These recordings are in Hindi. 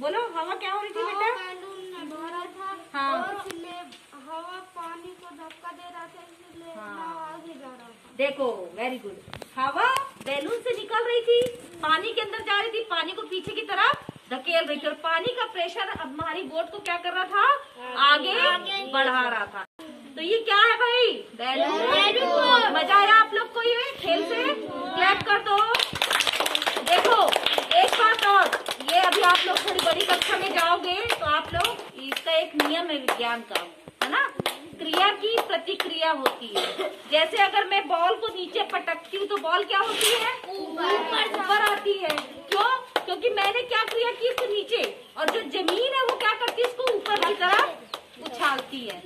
बोलो हवा क्या हो रही थी बेटा? बैलून भर रहा था। हाँ। और इसलिए हवा पानी को धक्का दे रहा था, इसलिए हवा आगे जा रहा था। देखो वेरी गुड, हवा बैलून से निकल रही थी, पानी के अंदर जा रही थी, पानी को पीछे की तरफ धकेल रही थी और पानी का प्रेशर अब हमारी बोट को क्या कर रहा था? आगे बढ़ा रहा था। तो ये क्या है भाई? बैलून। मजा आया आप लोग को ये खेल से? क्लैप कर दो। देखो एक बात और, ये अभी आप लोग थोड़ी बड़ी कक्षा में जाओगे तो आप लोग इसका एक नियम है विज्ञान का, है ना, क्रिया की प्रतिक्रिया होती है। जैसे अगर मैं बॉल को नीचे पटकती हूँ तो बॉल क्या होती है? ऊपर आती है। क्यों? क्योंकि मैंने क्या क्रिया की? इसको नीचे, और जो जमीन है वो क्या करती है? इसको ऊपर की तरफ उछालती है।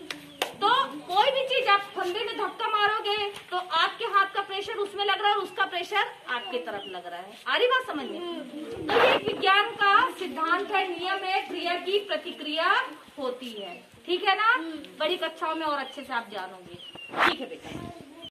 तो कोई भी चीज आप फंदे में धक्का मारोगे तो आपके हाथ का प्रेशर उसमें लग रहा है और उसका प्रेशर आपके तरफ लग रहा है। आ रही बात समझ में? तो ये विज्ञान का सिद्धांत है, नियम है, क्रिया की प्रतिक्रिया होती है। ठीक है ना? बड़ी कक्षाओं में और अच्छे से आप जानोगे। ठीक है बेटा।